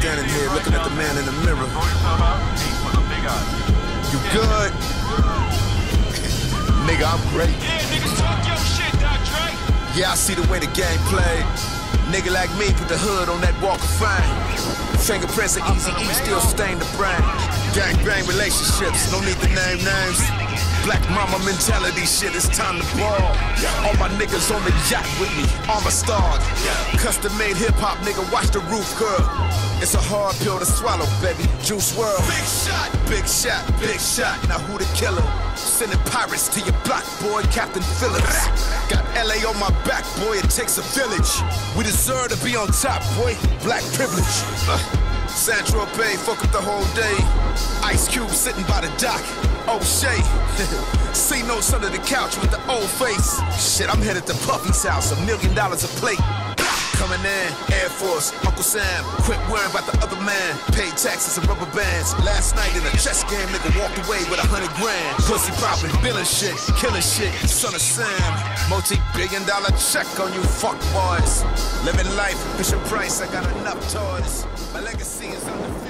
standing here looking at the man in the mirror. You good? Nigga, I'm great. Yeah, niggas talk your shit, Doc Dre. Yeah, I see the way the game played. Nigga like me put the hood on that walk of fame. Fingerprints of Eazy-E still stain the brain. Gang bang relationships, no need to name names. Black mama mentality shit, it's time to ball. All my niggas on the yacht with me, all my stars. Custom made hip hop, nigga, watch the roof curl. It's a hard pill to swallow, baby, juice world. Big shot, big shot, big shot, now who the killer? Sending pirates to your block, boy, Captain Phillips. Got LA on my back, boy, it takes a village. We deserve to be on top, boy, black privilege. Sandra Bay, fuck up the whole day. Ice Cube sitting by the dock. O'Shea, see notes under the couch with the old face. Shit, I'm headed to Puffy's house, $1 million a plate. Coming in, Air Force, Uncle Sam. Quit worrying about the other man. Paid taxes and rubber bands. Last night in a chess game, nigga walked away with $100 grand. Pussy popping, billing shit, killing shit. Son of Sam, multi-billion-dollar check on you fuck boys. Living life, Bishop Price, I got enough toys. My legacy is on the field.